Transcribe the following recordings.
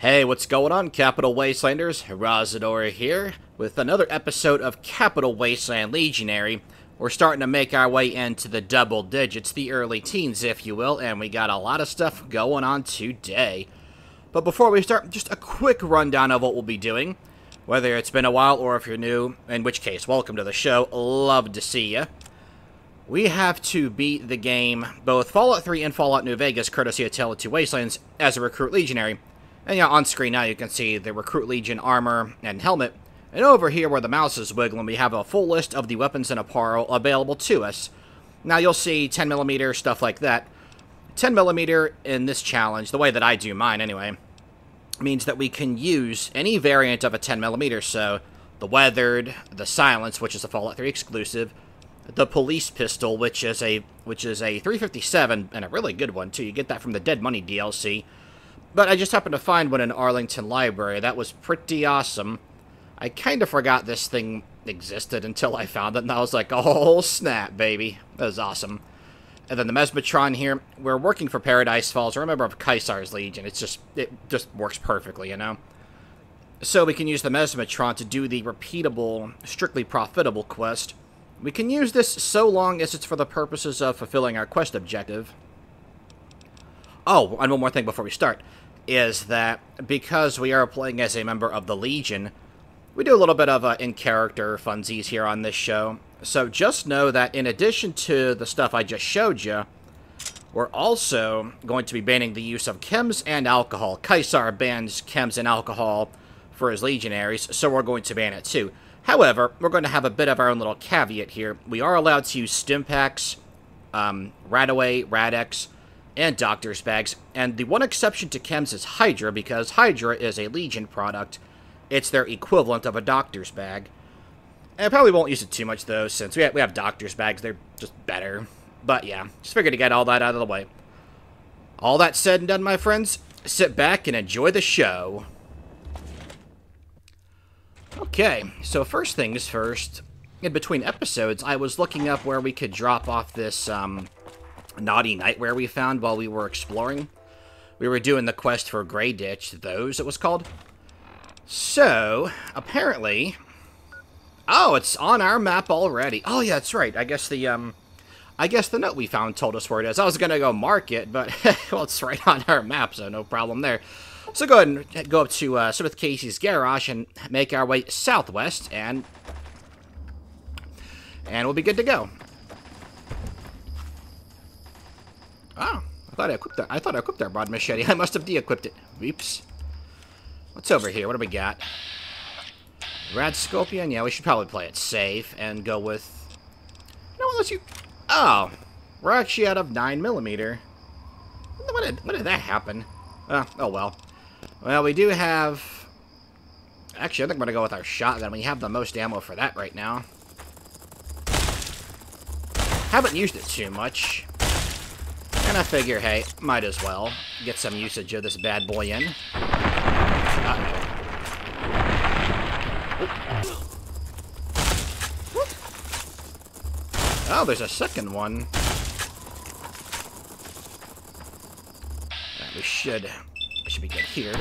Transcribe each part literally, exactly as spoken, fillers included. Hey, what's going on, Capital Wastelanders? Razadora here with another episode of Capital Wasteland Legionary. We're starting to make our way into the double digits, the early teens, if you will, and we got a lot of stuff going on today. But before we start, just a quick rundown of what we'll be doing. Whether it's been a while or if you're new, in which case, welcome to the show. Love to see you. We have to beat the game, both Fallout three and Fallout New Vegas, courtesy of Tale of Two Wastelands, as a Recruit Legionary. And yeah, on screen now you can see the Recruit Legion armor and helmet. And over here where the mouse is wiggling, we have a full list of the weapons and apparel available to us. Now you'll see ten millimeter, stuff like that. ten millimeter in this challenge, the way that I do mine anyway, means that we can use any variant of a ten millimeter. So the Weathered, the Silence, which is a Fallout three exclusive, the Police Pistol, which is a which is a three fifty-seven, and a really good one too. You get that from the Dead Money D L C. But I just happened to find one in Arlington Library. That was pretty awesome. I kind of forgot this thing existed until I found it, and I was like, oh, snap, baby. That was awesome. And then the Mesmetron here. We're working for Paradise Falls. We're a member of Caesar's Legion. It's just, it just works perfectly, you know? So we can use the Mesmetron to do the repeatable, strictly profitable quest. We can use this so long as it's for the purposes of fulfilling our quest objective. Oh, and one more thing before we start, is that because we are playing as a member of the Legion, we do a little bit of uh, in-character funsies here on this show. So just know that in addition to the stuff I just showed you, we're also going to be banning the use of chems and alcohol. Caesar bans chems and alcohol for his legionaries, so we're going to ban it too. However, we're going to have a bit of our own little caveat here. We are allowed to use Stimpaks, um, Radaway, Radex, and doctor's bags, and the one exception to chems is Hydra, because Hydra is a Legion product. It's their equivalent of a doctor's bag. And I probably won't use it too much, though, since we have, we have doctor's bags. They're just better. But, yeah, just figured to get all that out of the way. All that said and done, my friends, sit back and enjoy the show. Okay, so first things first, in between episodes, I was looking up where we could drop off this, um... naughty nightwear we found while we were exploring. We were doing the quest for Grey Ditch, those it was called. So, apparently... Oh, it's on our map already. Oh, yeah, that's right. I guess the, um... I guess the note we found told us where it is. I was gonna go mark it, but, well, it's right on our map, so no problem there. So go ahead and go up to, uh, Smith Casey's garage and make our way southwest, and... and we'll be good to go. Oh, I thought I equipped that. I thought I equipped our broad machete. I must have de-equipped it. Oops. What's over here? What do we got? Rad Scorpion? Yeah, we should probably play it safe and go with... No, unless you... Oh, we're actually out of nine millimeter. What did, what did that happen? Uh, oh, well. Well, we do have... Actually, I think we're going to go with our shotgun. We have the most ammo for that right now. Haven't used it too much. And I figure, hey, might as well get some usage of this bad boy in. Uh-oh. Oh, there's a second one. Right, we should, we should be good here.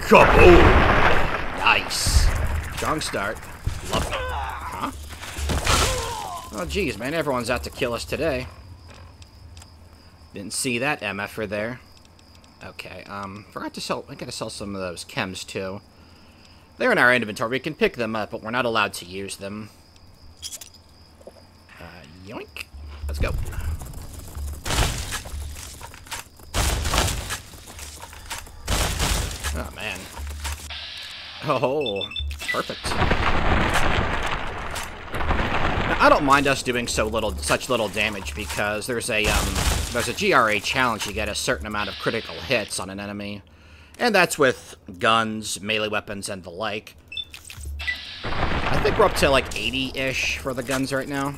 Kaboom! Nice. Strong start. Love it. Huh? Oh, geez, man, everyone's out to kill us today. Didn't see that M F-er there. Okay, um, forgot to sell, I gotta sell some of those chems too. They're in our inventory, we can pick them up, but we're not allowed to use them. Uh, yoink. Let's go. Oh, man. Oh, perfect. Now, I don't mind us doing so little, such little damage because there's a, um... there's a G R A challenge. You get a certain amount of critical hits on an enemy. And that's with guns, melee weapons, and the like. I think we're up to like eighty-ish for the guns right now.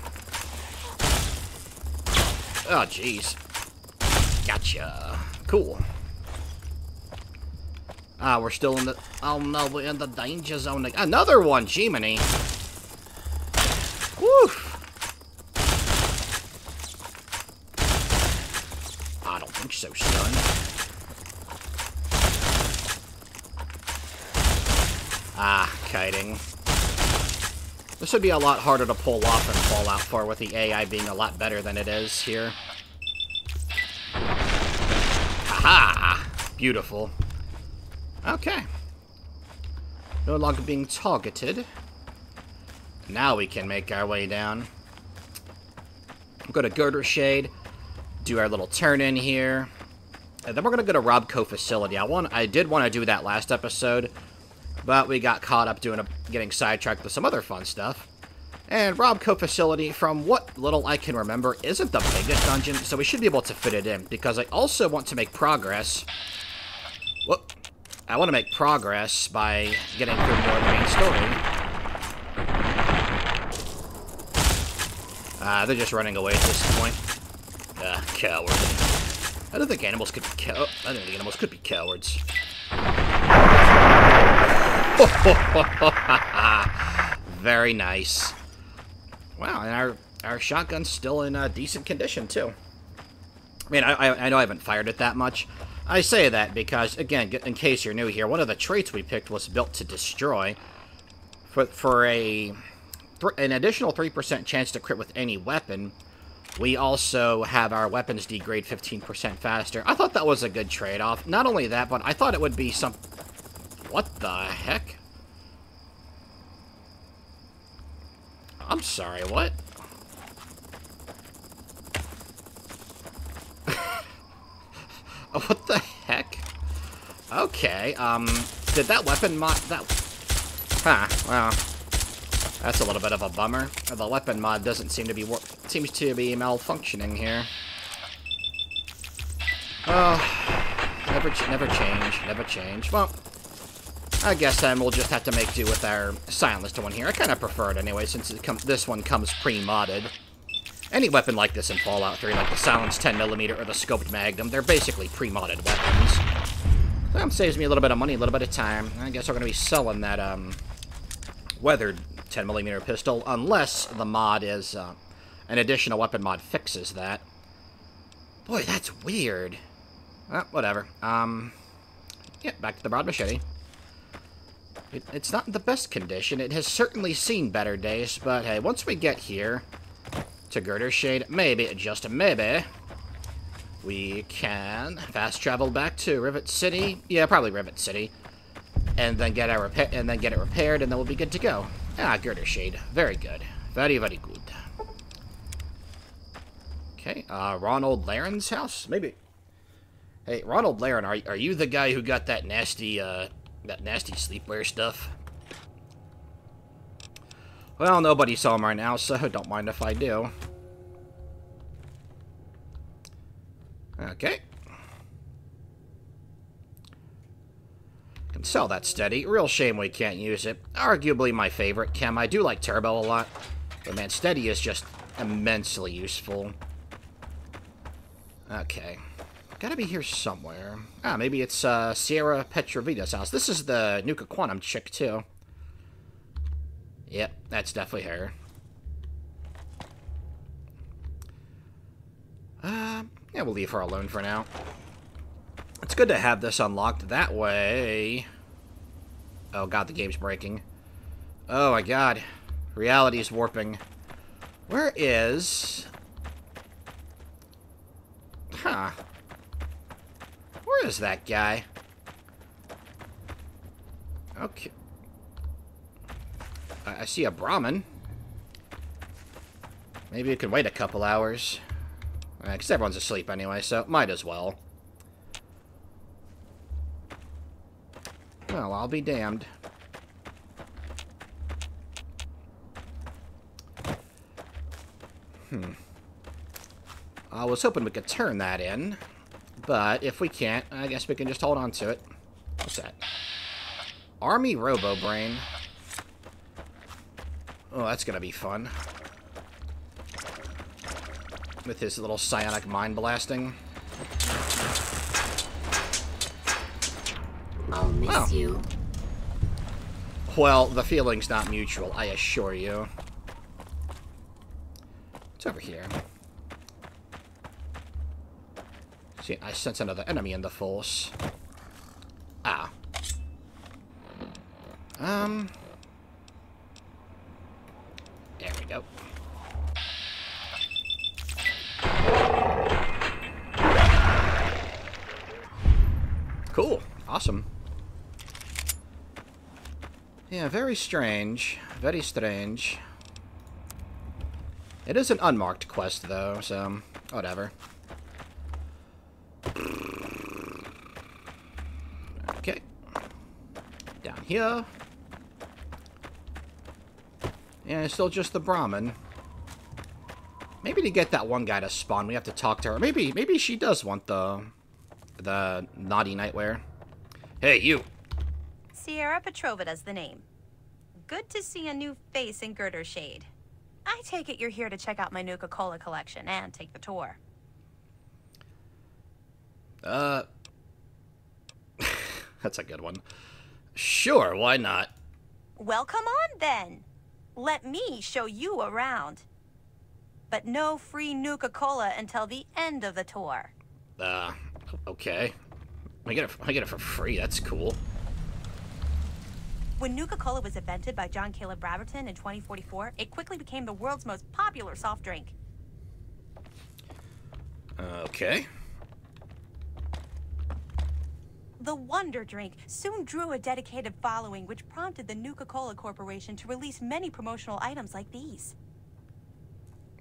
Oh, jeez. Gotcha. Cool. Ah, we're still in the... Oh, no, we're in the danger zone. Another one, Jiminy. Woo! So stunned. Ah, kiting. This would be a lot harder to pull off in Fallout four with the A I being a lot better than it is here. Aha! Beautiful. Okay. No longer being targeted. Now we can make our way down. Go to Girdershade, do our little turn in here, and then we're gonna go to Robco facility. I want, I did want to do that last episode, but we got caught up doing a, getting sidetracked with some other fun stuff. And Robco facility, from what little I can remember, isn't the biggest dungeon, so we should be able to fit it in. Because I also want to make progress. Whoop! I want to make progress by getting through more main story. Ah, uh, they're just running away at this point. Ah, uh, coward. I don't think animals could be cow- oh, I don't think animals could be cowards. Very nice. Wow, and our, our shotgun's still in uh, decent condition, too. I mean, I, I, I know I haven't fired it that much. I say that because, again, in case you're new here, one of the traits we picked was built to destroy for, for a... an additional three percent chance to crit with any weapon. We also have our weapons degrade fifteen percent faster. I thought that was a good trade-off. Not only that, but I thought it would be some... What the heck? I'm sorry, what? What the heck? Okay, um... did that weapon mod... That... Huh, well... that's a little bit of a bummer. The weapon mod doesn't seem to be wor- seems to be malfunctioning here. Oh, never, ch never change, never change. Well, I guess then we'll just have to make do with our silenced one here. I kind of prefer it anyway, since it com this one comes pre-modded. Any weapon like this in Fallout three, like the silenced ten millimeter or the scoped magnum, they're basically pre-modded weapons. So that saves me a little bit of money, a little bit of time. I guess we're gonna be selling that um, weathered ten millimeter pistol, unless the mod is, uh, an additional weapon mod fixes that. Boy, that's weird. Well, whatever. Um, yeah, back to the broad machete. It, it's not in the best condition. It has certainly seen better days, but hey, once we get here to Girdershade, maybe, just maybe, we can fast travel back to Rivet City. Yeah, probably Rivet City. And then get our repa- and then get it repaired, and then we'll be good to go. Ah, Girdershade. Very good. Very, very good. Okay, uh, Ronald Lahren's house? Maybe. Hey, Ronald Lahren, are, are you the guy who got that nasty, uh, that nasty sleepwear stuff? Well, nobody saw him right now, so don't mind if I do. Okay. Can sell that Steady. Real shame we can't use it. Arguably my favorite chem. I do like Turbo a lot. But man, Steady is just immensely useful. Okay. Gotta be here somewhere. Ah, maybe it's uh, Sierra Petrovita's house. This is the Nuka Quantum chick, too. Yep, that's definitely her. Uh, yeah, we'll leave her alone for now. It's good to have this unlocked that way. Oh god, the game's breaking. Oh my god. Reality's warping. Where is... Huh. Where is that guy? Okay. I, I see a Brahmin. Maybe we can wait a couple hours. Because everyone's asleep anyway, so might as well. Well, I'll be damned. Hmm. I was hoping we could turn that in, but if we can't, I guess we can just hold on to it. What's that? Army Robo Brain. Oh, that's gonna be fun. With his little psionic mind blasting. I'll miss oh. you. Well, the feeling's not mutual, I assure you. It's over here. See, I sense another enemy in the force. Ah. Um. There we go. Cool. Awesome. Yeah, very strange. Very strange. It is an unmarked quest, though, so whatever. Okay. Down here. Yeah, it's still just the Brahmin. Maybe to get that one guy to spawn, we have to talk to her. Maybe, maybe she does want the... the naughty nightwear. Hey, you! Sierra Petrova's the name. Good to see a new face in Girdershade. I take it you're here to check out my Nuka-Cola collection and take the tour. Uh... That's a good one. Sure, why not? Well, come on, then! Let me show you around. But no free Nuka-Cola until the end of the tour. Uh... Okay. I get, it, I get it for free, that's cool. When Nuka-Cola was invented by John Caleb Braverton in twenty forty-four, it quickly became the world's most popular soft drink. Okay. The Wonder Drink soon drew a dedicated following, which prompted the Nuka-Cola Corporation to release many promotional items like these.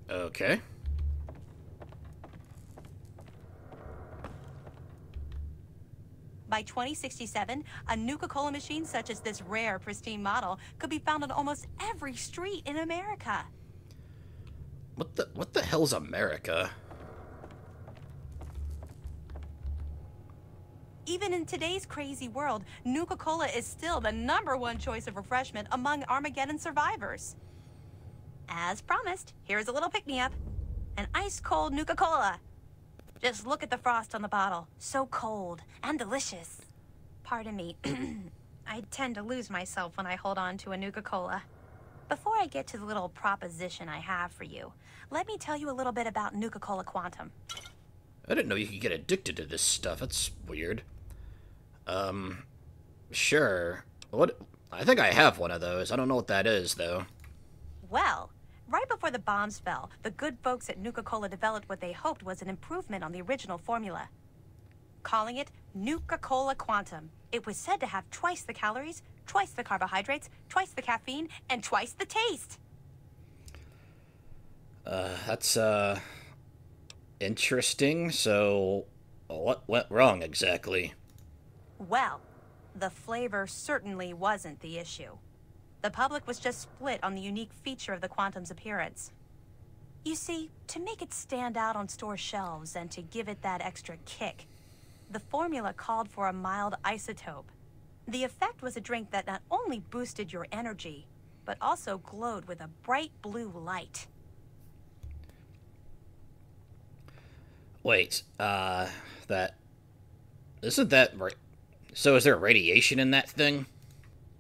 Okay. By twenty sixty-seven, a Nuka-Cola machine such as this rare, pristine model could be found on almost every street in America. What the, what the hell's America? Even in today's crazy world, Nuka-Cola is still the number one choice of refreshment among Armageddon survivors. As promised, here's a little pick-me-up. An ice-cold Nuka-Cola. Just look at the frost on the bottle. So cold and delicious. Pardon me. I tend to lose myself when I hold on to a Nuka-Cola. Before I get to the little proposition I have for you, let me tell you a little bit about Nuka-Cola Quantum. I didn't know you could get addicted to this stuff. That's weird. Um, sure. What? I think I have one of those. I don't know what that is, though. Well... Right before the bombs fell, the good folks at Nuka-Cola developed what they hoped was an improvement on the original formula. Calling it Nuka-Cola Quantum, it was said to have twice the calories, twice the carbohydrates, twice the caffeine, and twice the taste. Uh, that's, uh, interesting. So, what went wrong exactly? Well, the flavor certainly wasn't the issue. The public was just split on the unique feature of the Quantum's appearance. You see, to make it stand out on store shelves and to give it that extra kick, the formula called for a mild isotope. The effect was a drink that not only boosted your energy, but also glowed with a bright blue light. Wait, uh, that... Isn't that... So is there radiation in that thing?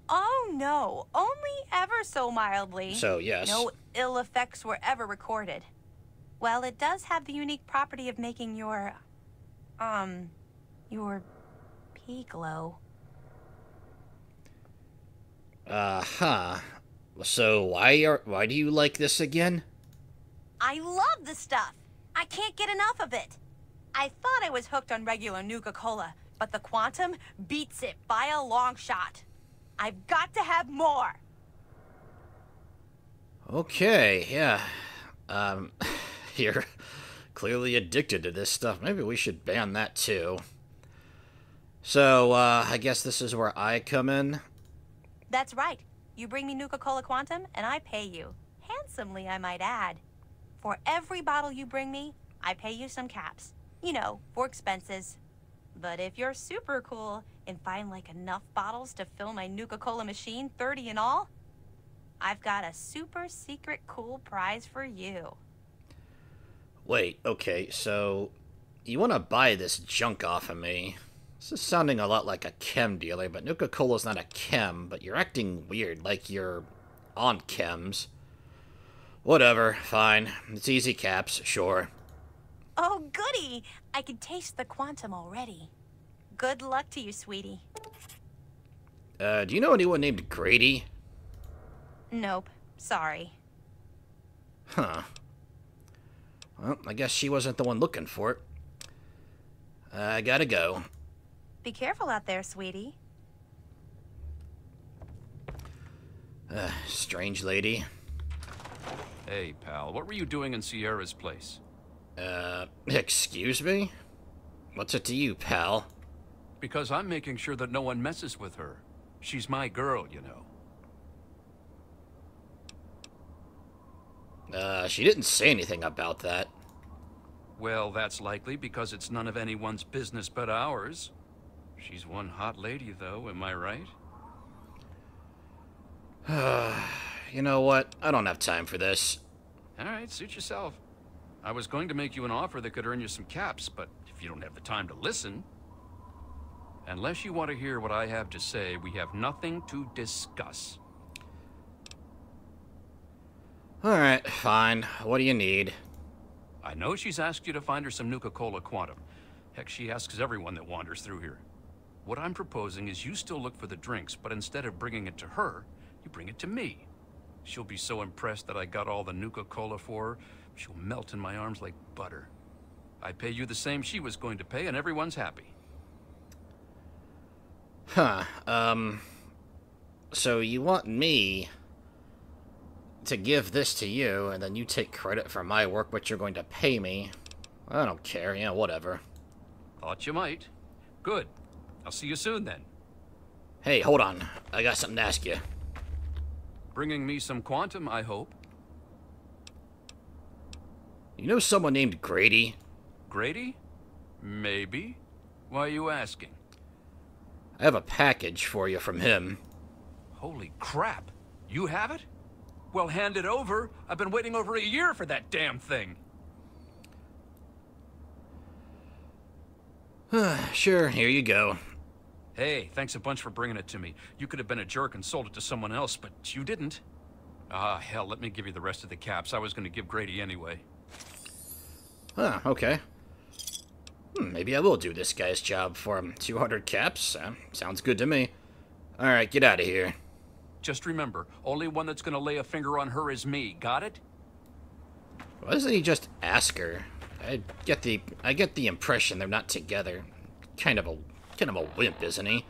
Oh, no. Only ever so mildly. So, yes. No ill effects were ever recorded. Well, it does have the unique property of making your... Um... your... pee glow. Uh-huh. So, why are... why do you like this again? I love this stuff! I can't get enough of it! I thought I was hooked on regular Nuka-Cola, but the Quantum beats it by a long shot. I've got to have more! Okay, yeah. Um, you're clearly addicted to this stuff. Maybe we should ban that too. So, uh, I guess this is where I come in? That's right. You bring me Nuka-Cola Quantum, and I pay you. Handsomely, I might add. For every bottle you bring me, I pay you some caps. You know, for expenses. But if you're super cool and find like enough bottles to fill my Nuka-Cola machine, thirty in all, I've got a super secret cool prize for you. Wait, okay, so you want to buy this junk off of me. This is sounding a lot like a chem dealer, but Nuka-Cola's not a chem, but you're acting weird like you're on chems. Whatever, fine. It's easy caps, sure. Oh, goody! I can taste the Quantum already. Good luck to you, sweetie. Uh, do you know anyone named Grady? Nope. Sorry. Huh. Well, I guess she wasn't the one looking for it. Uh, I gotta go. Be careful out there, sweetie. Uh, strange lady. Hey, pal, what were you doing in Sierra's place? Uh, excuse me? What's it to you, pal? Because I'm making sure that no one messes with her. She's my girl, you know. Uh, she didn't say anything about that. Well, that's likely because it's none of anyone's business but ours. She's one hot lady, though, am I right? You know what? I don't have time for this. All right, suit yourself. I was going to make you an offer that could earn you some caps, but if you don't have the time to listen... Unless you want to hear what I have to say, we have nothing to discuss. All right, fine. What do you need? I know she's asked you to find her some Nuka-Cola Quantum. Heck, she asks everyone that wanders through here. What I'm proposing is you still look for the drinks, but instead of bringing it to her, you bring it to me. She'll be so impressed that I got all the Nuka-Cola for her, she'll melt in my arms like butter. I pay you the same she was going to pay, and everyone's happy. Huh, um... So you want me to give this to you, and then you take credit for my work, but you're going to pay me. I don't care, yeah, whatever. Thought you might. Good. I'll see you soon, then. Hey, hold on. I got something to ask you. Bringing me some quantum, I hope. You know someone named Grady? Grady? Maybe. Why are you asking? I have a package for you from him. Holy crap! You have it? Well, hand it over. I've been waiting over a year for that damn thing. Sure, here you go. Hey, thanks a bunch for bringing it to me. You could have been a jerk and sold it to someone else, but you didn't. Ah, hell, let me give you the rest of the caps. I was going to give Grady anyway. Huh, okay. Hmm, maybe I will do this guy's job for him. two hundred caps? Uh, sounds good to me. Alright, get out of here. Just remember, only one that's going to lay a finger on her is me. Got it? Why doesn't he just ask her? I get the I get the impression they're not together. Kind of a kind of a wimp, isn't he?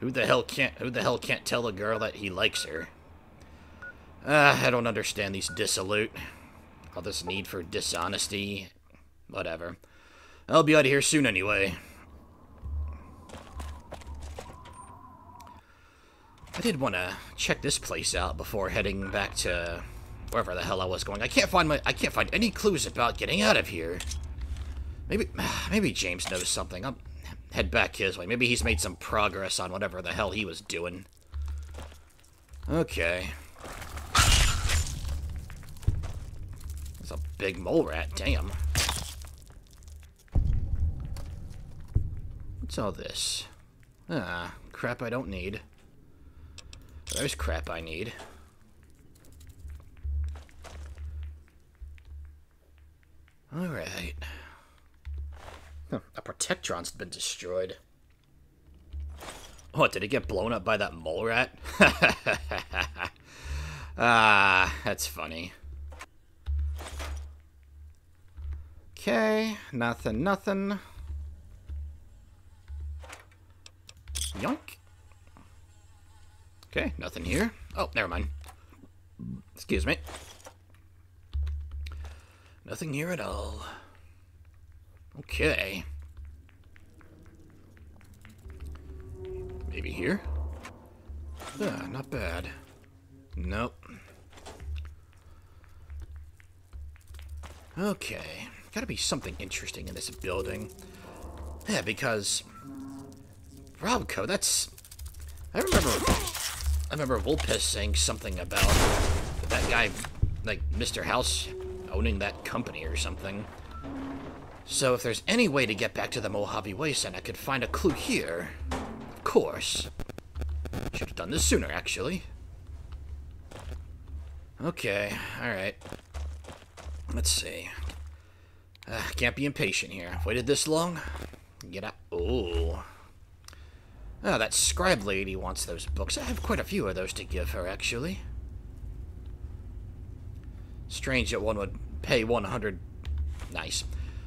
Who the hell can't who the hell can't tell a girl that he likes her? Uh, I don't understand these dissolute. All this need for dishonesty. Whatever. I'll be out of here soon anyway. I did want to check this place out before heading back to wherever the hell I was going. I can't find my I can't find any clues about getting out of here. Maybe maybe James knows something. I'll head back his way. Maybe he's made some progress on whatever the hell he was doing. Okay. That's a big mole rat, damn. What's all this? Ah, crap I don't need. There's crap I need. Alright. Huh, a Protectron's been destroyed. What, did it get blown up by that mole rat? Ah, that's funny. Okay, nothing, nothing. Yoink. Okay, nothing here. Oh, never mind. Excuse me. Nothing here at all. Okay. Maybe here? Ah, not bad. Nope. Okay. Gotta be something interesting in this building. Yeah, because... Robco, that's... I remember... I remember Wolpes saying something about that guy, like, Mister House... owning that company or something. So if there's any way to get back to the Mojave Wasteland, I could find a clue here. Of course. Should have done this sooner, actually. Okay, alright. Let's see. Uh, can't be impatient here. Waited this long? Get out. Ooh. Oh, that scribe lady wants those books. I have quite a few of those to give her, actually. Strange that one would pay one hundred... Nice.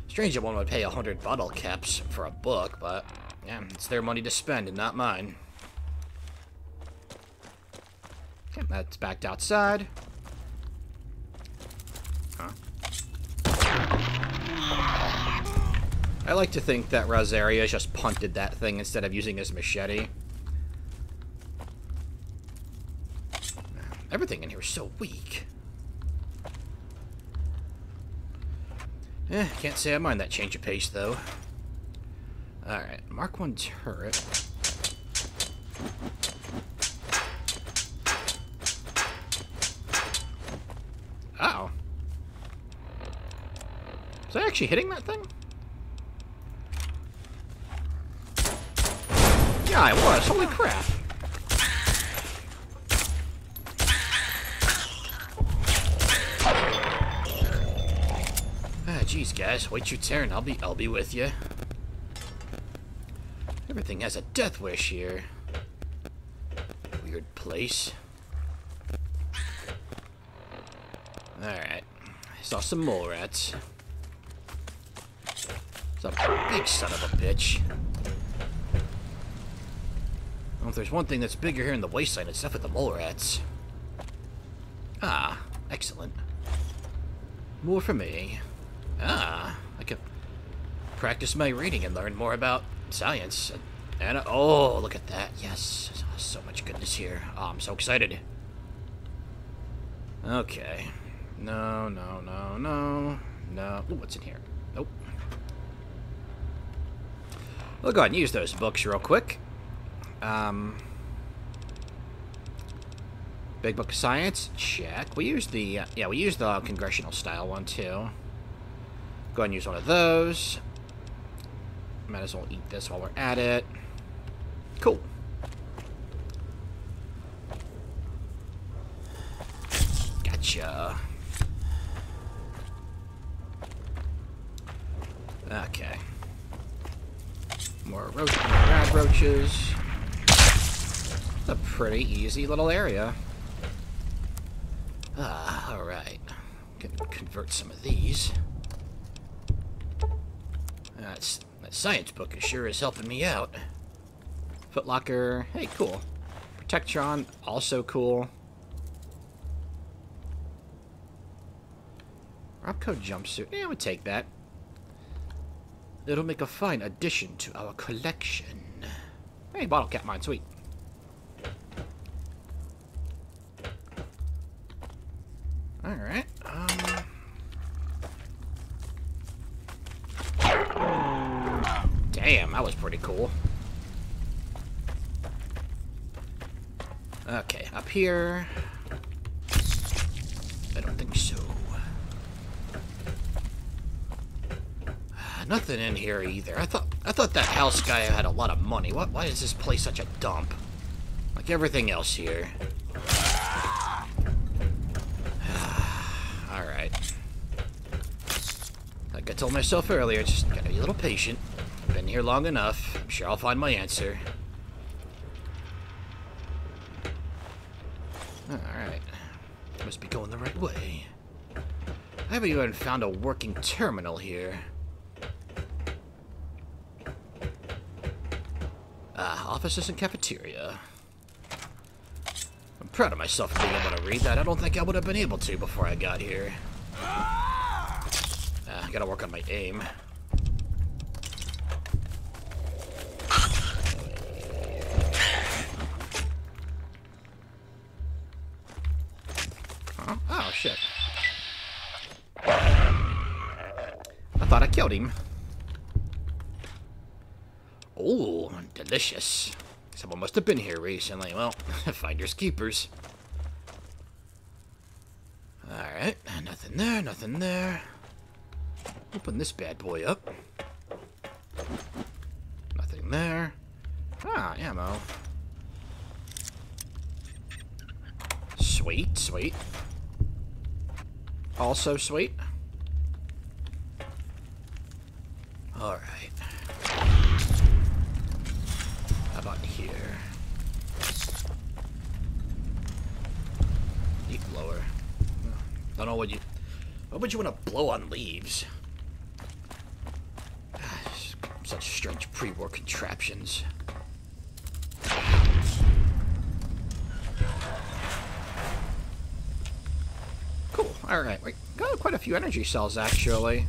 Strange that one would pay one hundred bottle caps for a book, but... Yeah, it's their money to spend and not mine. Okay, that's backed outside. Huh. I like to think that Rosaria just punted that thing instead of using his machete. Everything in here is so weak. Eh, can't say I mind that change of pace, though. Alright, Mark one turret. Uh oh. Is that actually hitting that thing? Yeah, it was. Holy crap. Ah, geez, guys. Wait your turn. I'll be, I'll be with you. Everything has a death wish here. Weird place. Alright. I saw some mole rats. Some big son of a bitch. Well, if there's one thing that's bigger here in the wasteland, it's stuff with the mole rats. Ah, excellent. More for me. Ah, I could practice my reading and learn more about science. And, and oh, look at that. Yes, so much goodness here. Oh, I'm so excited. Okay. No, no, no, no, no. Ooh, what's in here? Nope. We'll go ahead and use those books real quick. Um, big book of science, check. We use the, uh, yeah, we use the congressional style one too. Go ahead and use one of those. Might as well eat this while we're at it. Cool. Gotcha. Okay. More roach, more rad roaches. It's a pretty easy little area. Ah, alright. Gonna convert some of these. That's, that science book is sure is helping me out. Footlocker, hey, cool. Protectron, also cool. Robco jumpsuit, yeah, I would take that. It'll make a fine addition to our collection. Hey, bottle cap mine, sweet. Alright, um... damn, that was pretty cool. Okay, up here... I don't think so. Nothing in here either. I thought I thought that house guy had a lot of money. What? Why is this place such a dump? Like everything else here. I told myself earlier, just gotta be a little patient. I've been here long enough. I'm sure I'll find my answer. Alright. Must be going the right way. I haven't even found a working terminal here. Ah, uh, offices and cafeteria. I'm proud of myself for being able to read that. I don't think I would have been able to before I got here. I gotta work on my aim. Huh? Oh, shit. I thought I killed him. Ooh, delicious. Someone must have been here recently. Well, finders keepers. Alright, nothing there, nothing there. Open this bad boy up. Nothing there. Ah, ammo. Sweet, sweet. Also sweet. Alright. How about here. Leaf blower. Don't know what you... Why would you want to blow on leaves? Such strange pre-war contraptions. Cool. Alright, we got quite a few energy cells, actually.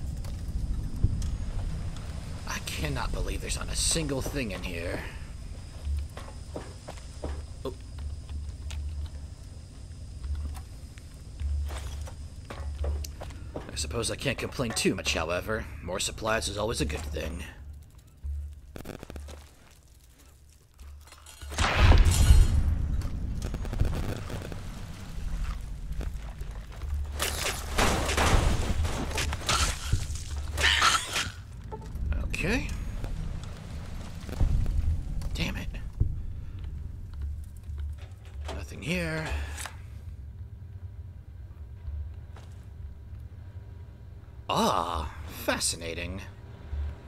I cannot believe there's not a single thing in here. Oh. I suppose I can't complain too much, however. More supplies is always a good thing. Okay. Damn it. Nothing here. Ah, fascinating.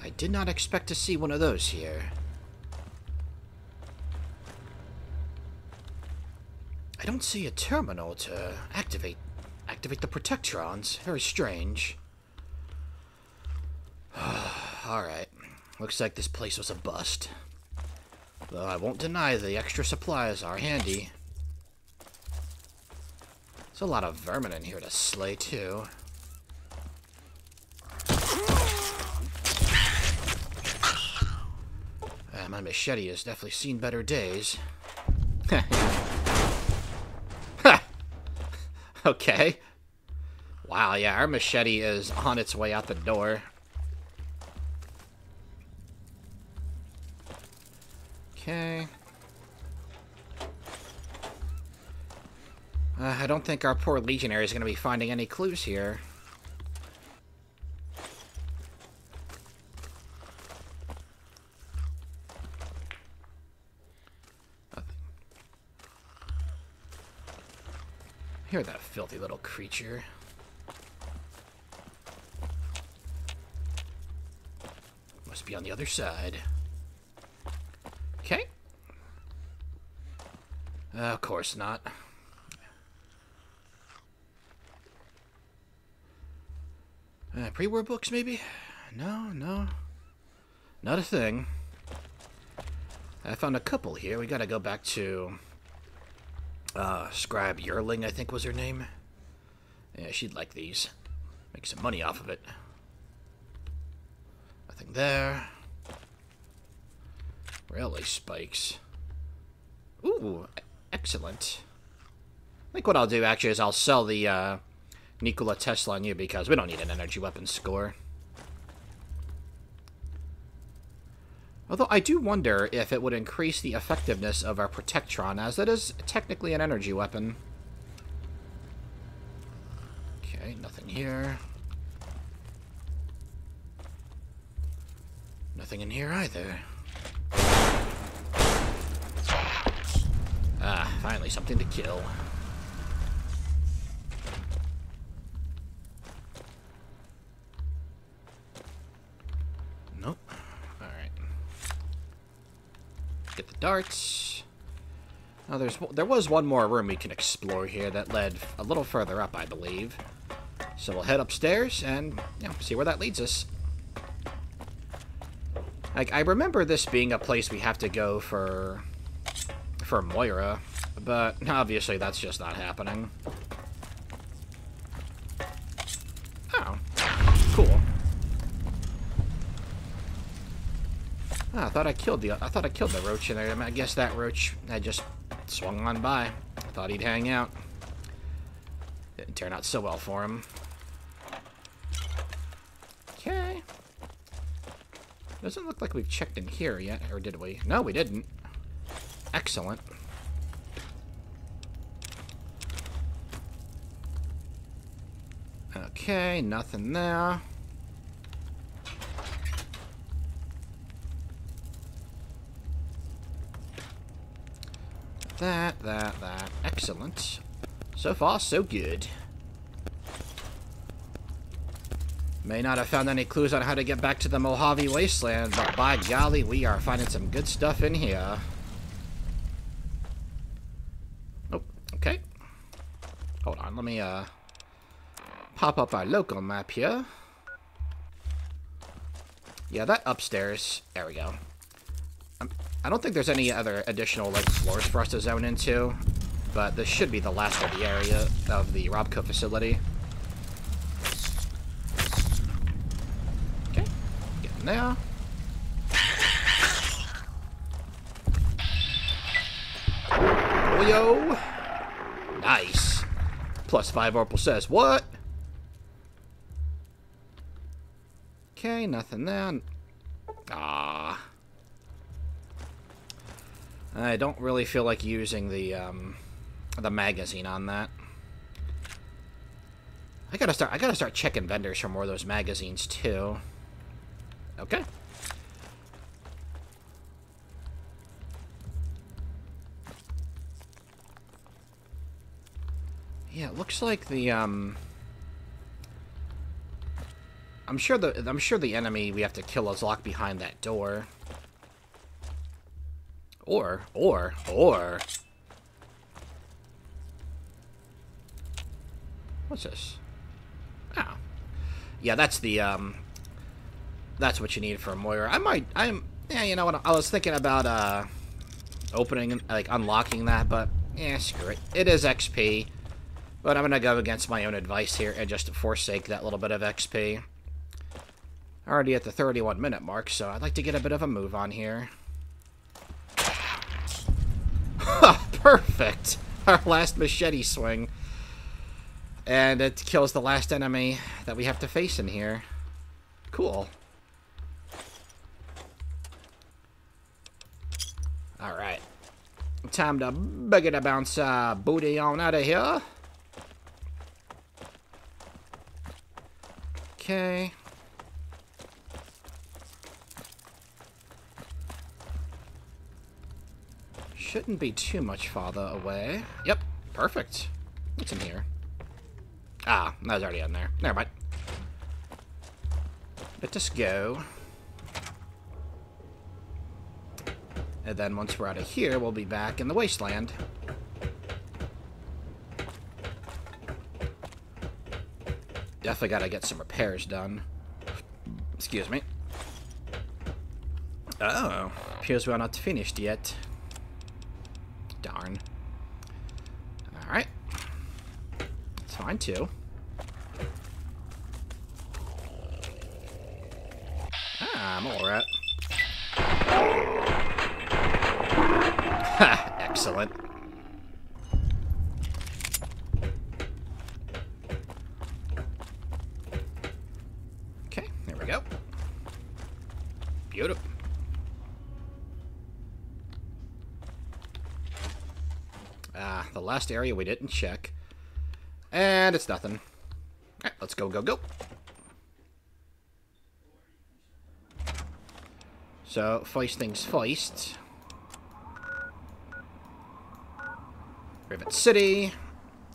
I did not expect to see one of those here. I don't see a terminal to activate activate the Protectrons. Very strange. Alright. Looks like this place was a bust. Though I won't deny the extra supplies are handy. There's a lot of vermin in here to slay too. My machete has definitely seen better days. Ha! Okay. Wow, yeah, our machete is on its way out the door. Okay. Uh, I don't think our poor legionary is going to be finding any clues here. Hear that filthy little creature. Must be on the other side. Okay. Uh, of course not. Uh, pre-war books, maybe? No, no. Not a thing. I found a couple here. We gotta go back to... Uh, Scribe Yearling, I think was her name. Yeah, she'd like these. Make some money off of it. Nothing there. Railway spikes. Ooh, excellent. I think what I'll do, actually, is I'll sell the, uh, Nikola Tesla on you because we don't need an energy weapon score. Although I do wonder if it would increase the effectiveness of our Protectron, as that is technically an energy weapon. Okay, nothing here. Nothing in here either. Ah, finally something to kill. Nope. Get the darts. Now there's there was one more room we can explore here that led a little further up, I believe. So we'll head upstairs and you know, see where that leads us. Like I remember this being a place we have to go for for Moira, but obviously that's just not happening. Oh, cool. Ah, I thought I killed the I thought I killed the roach in there. I, mean, I guess that roach I just swung on by. I thought he'd hang out. Didn't turn out so well for him. Okay. Doesn't look like we've checked in here yet, or did we? No, we didn't. Excellent. Okay, nothing there. That, that, that. Excellent. So far, so good. May not have found any clues on how to get back to the Mojave Wasteland, but by golly, we are finding some good stuff in here. Let me uh, pop up our local map here. Yeah, that upstairs. There we go. Um, I don't think there's any other additional like floors for us to zone into, but this should be the last of the area of the Robco facility. Okay, get in there. Yo, nice. Plus five Opal says what? Okay, nothing there. Ah, I don't really feel like using the um, the magazine on that. I gotta start. I gotta start checking vendors for more of those magazines too. Okay. Yeah, it looks like the um I'm sure the I'm sure the enemy we have to kill is locked behind that door. Or or or what's this? Oh. Yeah, that's the um that's what you need for Moira. I might I'm yeah, you know what, I was thinking about uh opening like unlocking that, but yeah, screw it. It is X P. But I'm going to go against my own advice here and just forsake that little bit of X P. Already at the thirty-one minute mark, so I'd like to get a bit of a move on here. Perfect! Our last machete swing. And it kills the last enemy that we have to face in here. Cool. Alright. Time to boogie bounce uh, booty on out of here. Okay. Shouldn't be too much farther away. Yep, perfect. What's in here? Ah, that was already in there. Never mind. Let us go. And then once we're out of here, we'll be back in the wasteland. Definitely gotta get some repairs done. Excuse me. Oh, appears we are not finished yet. Darn. Alright. It's fine too. Ah, I'm alright. Ha! Excellent. Beautiful. Ah, the last area we didn't check. And it's nothing. All right, let's go, go, go. So, first things first. Rivet City.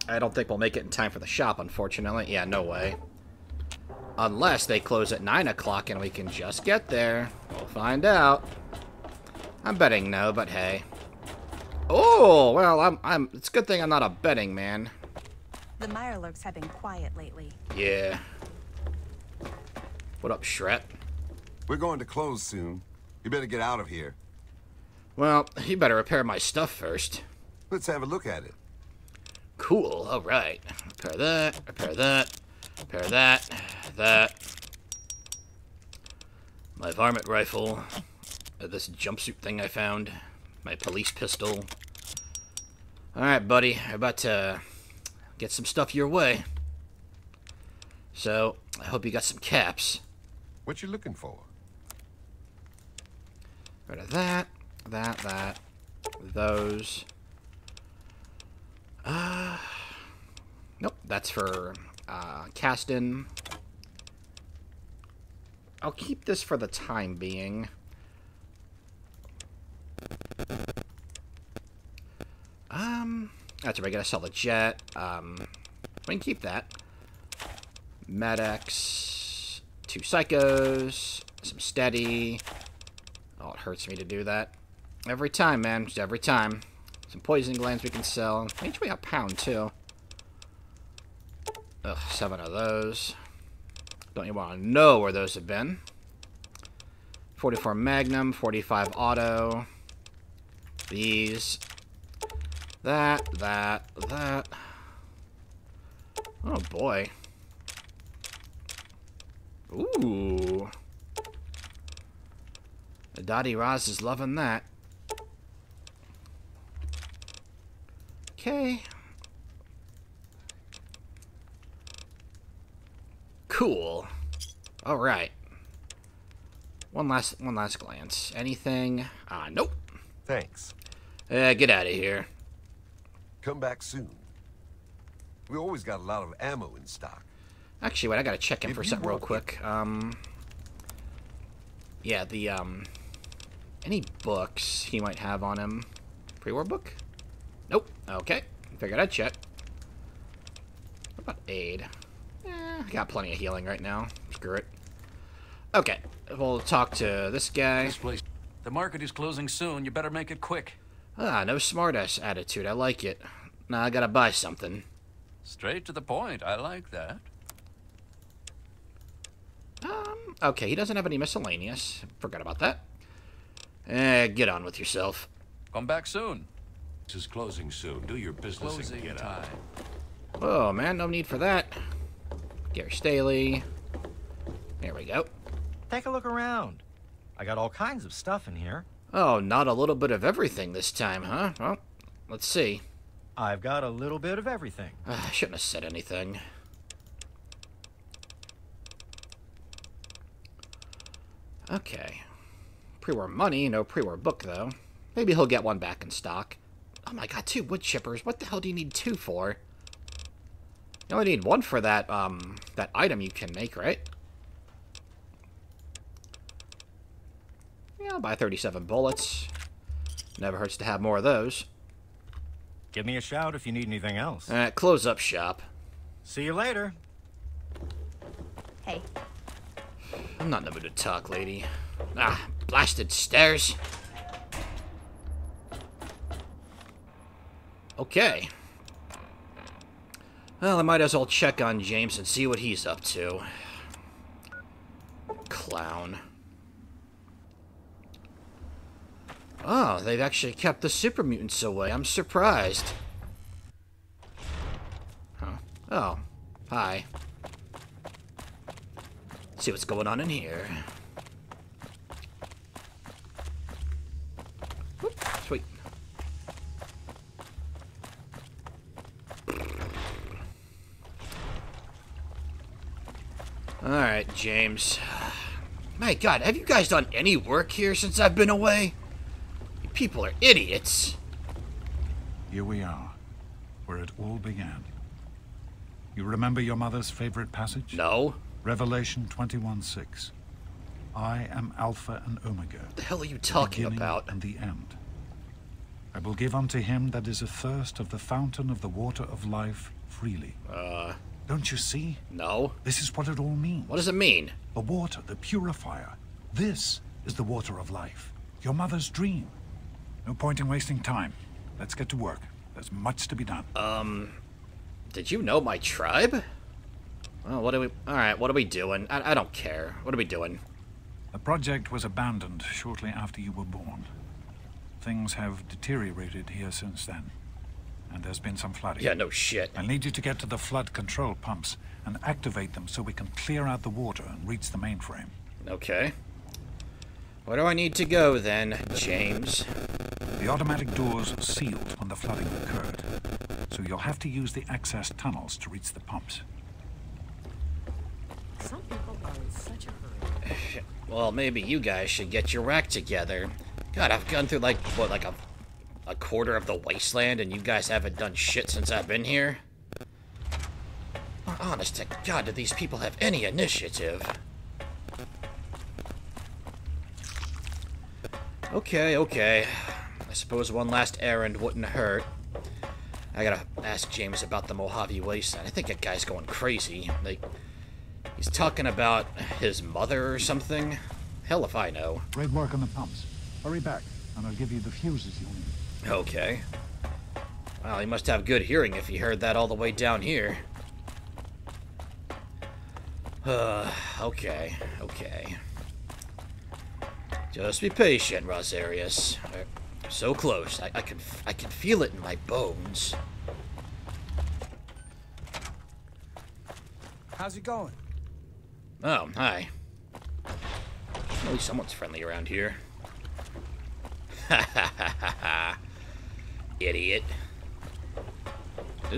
I don't think we'll make it in time for the shop, unfortunately. Yeah, no way. Unless they close at nine o'clock and we can just get there. We'll find out. I'm betting no, but hey. Oh, well, I'm, I'm, it's a good thing I'm not a betting man. The Mirelurks have been quiet lately. Yeah. What up, Shret? We're going to close soon. You better get out of here. Well, you better repair my stuff first. Let's have a look at it. Cool, all right. Repair that, repair that. Repair that, that, my varmint rifle, this jumpsuit thing I found, my police pistol. Alright, buddy, I'm about to get some stuff your way. So, I hope you got some caps. What you looking for? Rid of that, that, that, those. Uh, nope, that's for... Uh, Casten. I'll keep this for the time being. Um, that's right, I gotta sell the jet. Um, we can keep that. Medex, two psychos, some steady. Oh, it hurts me to do that. Every time, man, just every time. Some poison glands we can sell. Each way a pound, too. Ugh, seven of those. Don't you want to know where those have been? forty-four Magnum, forty-five Auto. These. That, that, that. Oh boy. Ooh. Dottie Roz is loving that. Okay. Cool. All right. One last, one last glance. Anything? Ah, nope. Thanks. Uh, get out of here. Come back soon. We always got a lot of ammo in stock. Actually, wait. I gotta check in for something real quick. Um. Yeah. The um. Any books he might have on him? Pre-war book? Nope. Okay. Figured I'd check. What about aid? Eh, I got plenty of healing right now. Screw it. Okay. We'll talk to this guy. This place. The market is closing soon. You better make it quick. Ah, no smartass attitude. I like it. Now I gotta buy something. Straight to the point. I like that. Um. Okay. He doesn't have any miscellaneous. Forgot about that. Eh. Get on with yourself. Come back soon. This is closing soon. Do your business closing and get time. Out. Oh man, no need for that. Gary Staley. There we go. Take a look around. I got all kinds of stuff in here. Oh, not a little bit of everything this time, huh? Well, let's see. I've got a little bit of everything. I shouldn't have said anything. Okay. Pre-war money, no pre-war book, though. Maybe he'll get one back in stock. Oh my god, two wood chippers. What the hell do you need two for? You only need one for that, um, that item you can make, right? Yeah, I'll buy thirty-seven bullets. Never hurts to have more of those. Give me a shout if you need anything else. Uh, close up shop. See you later. Hey. I'm not in the mood to talk, lady. Ah, blasted stairs. Okay. Well, I might as well check on James and see what he's up to. Clown. Oh, they've actually kept the super mutants away. I'm surprised. Huh. Oh. Hi. Let's see what's going on in here. Whoop, sweet. Alright, James. My god, have you guys done any work here since I've been away? People are idiots. Here we are, where it all began. You remember your mother's favorite passage? No. Revelation twenty-one six. I am Alpha and Omega. What the hell are you talking about? And the end. I will give unto him that is athirst of the fountain of the water of life freely. Uh. Don't you see? No. This is what it all means. What does it mean? The water, the purifier. This is the water of life. Your mother's dream. No point in wasting time. Let's get to work. There's much to be done. Um, did you know my tribe? Well, what are we... Alright, what are we doing? I, I don't care. What are we doing? The project was abandoned shortly after you were born. Things have deteriorated here since then. And there's been some flooding. Yeah, no shit. I need you to get to the flood control pumps and activate them so we can clear out the water and reach the mainframe. Okay. Where do I need to go then, James? The automatic doors sealed when the flooding occurred, so you'll have to use the access tunnels to reach the pumps. Some people are in such a hurry. Well, maybe you guys should get your act together. God, I've gone through like what, like a a quarter of the wasteland, and you guys haven't done shit since I've been here. Honest to God, do these people have any initiative? Okay, okay. I suppose one last errand wouldn't hurt. I gotta ask James about the Mojave Wasteland. I think that guy's going crazy. Like, he's talking about his mother or something. Hell if I know. Great work on the pumps. Hurry back, and I'll give you the fuses you need. Okay. Well, he must have good hearing if he heard that all the way down here. Uh, okay, okay. Just be patient, Rosarius. We're so close. I, I can I can feel it in my bones. How's it going? Oh, hi. At least someone's friendly around here. Ha ha ha ha ha. Idiot.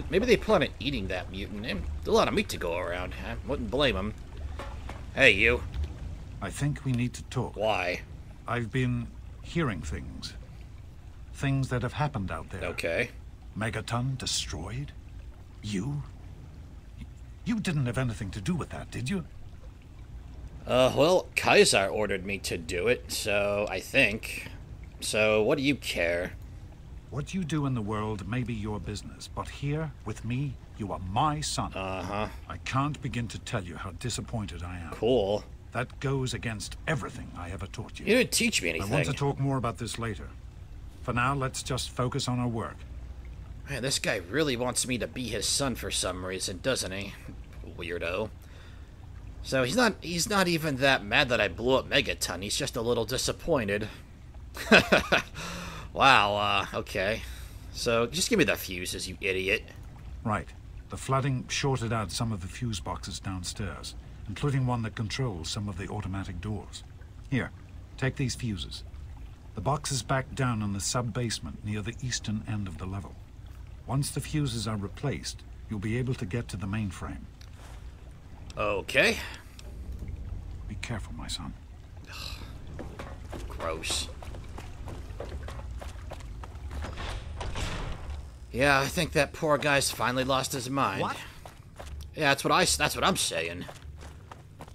Maybe they plan on eating that mutant. There's a lot of meat to go around. I wouldn't blame them. Hey, you. I think we need to talk. Why? I've been hearing things. Things that have happened out there. Okay. Megaton destroyed? You? You didn't have anything to do with that, did you? Uh, well, Kaisar ordered me to do it, so I think. So, what do you care? What you do in the world may be your business, but here, with me, you are my son. Uh-huh. I can't begin to tell you how disappointed I am. Cool. That goes against everything I ever taught you. You didn't teach me anything. I want to talk more about this later. For now, let's just focus on our work. Man, this guy really wants me to be his son for some reason, doesn't he? Weirdo. So he's not he's not even that mad that I blew up Megaton. He's just a little disappointed. Wow, uh, okay. So, just give me the fuses, you idiot. Right. The flooding shorted out some of the fuse boxes downstairs, including one that controls some of the automatic doors. Here, take these fuses. The box is back down in the sub-basement near the eastern end of the level. Once the fuses are replaced, you'll be able to get to the mainframe. Okay. Be careful, my son. Ugh. Gross. Yeah, I think that poor guy's finally lost his mind. What? Yeah, that's what I. That's what I'm saying.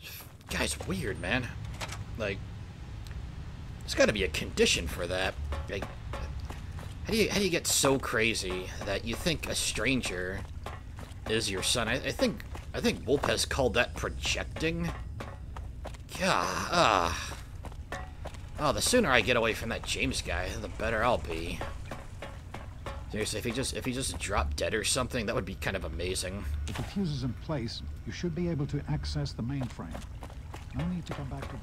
This guy's weird, man. Like, there's got to be a condition for that. Like, how do you how do you get so crazy that you think a stranger is your son? I, I think I think Wolpe has called that projecting. Yeah. Uh, oh, the sooner I get away from that James guy, the better I'll be. Seriously, if he just if he just dropped dead or something, that would be kind of amazing. If the fuse is in place, you should be able to access the mainframe. No need to come back to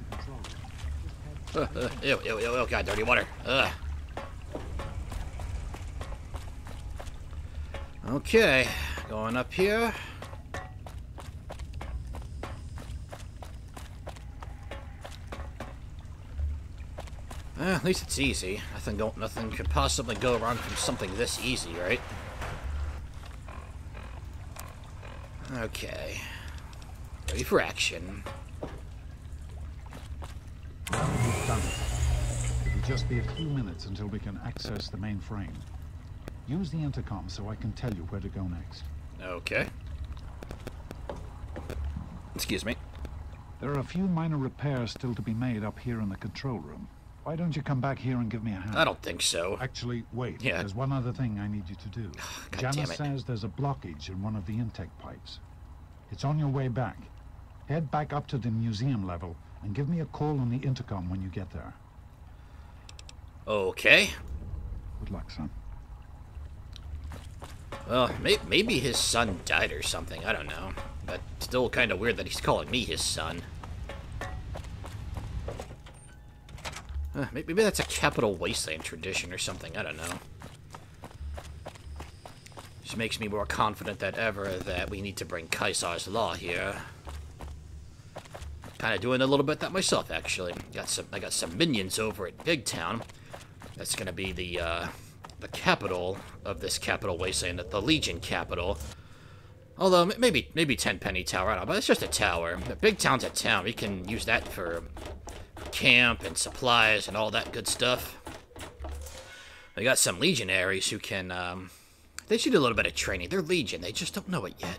the control room. Uh, uh, ew, ew, ew, ew, God, dirty water. Ugh. Okay, going up here. Uh, at least it's easy. Nothing, don't, nothing could possibly go wrong from something this easy, right? Okay. Ready for action. Now we've done it. It'll just be a few minutes until we can access the mainframe. Use the intercom so I can tell you where to go next. Okay. Excuse me. There are a few minor repairs still to be made up here in the control room. Why don't you come back here and give me a hand? I don't think so. Actually, wait. Yeah. There's one other thing I need you to do. God Janice damn it. says there's a blockage in one of the intake pipes. It's on your way back. Head back up to the museum level and give me a call on the intercom when you get there. Okay. Good luck, son. Well, may maybe his son died or something. I don't know. But still kind of weird that he's calling me his son. Uh, maybe that's a Capital Wasteland tradition or something, I don't know. Which makes me more confident than ever that we need to bring Caesar's Law here. Kinda doing a little bit that myself, actually. Got some, I got some minions over at Big Town. That's gonna be the, uh, the capital of this Capital Wasteland, the Legion capital. Although, maybe, maybe Tenpenny Tower, I don't know, but it's just a tower. But Big Town's a town, we can use that for camp and supplies and all that good stuff. We got some legionaries who can, um, they should do a little bit of training. They're legion, they just don't know it yet.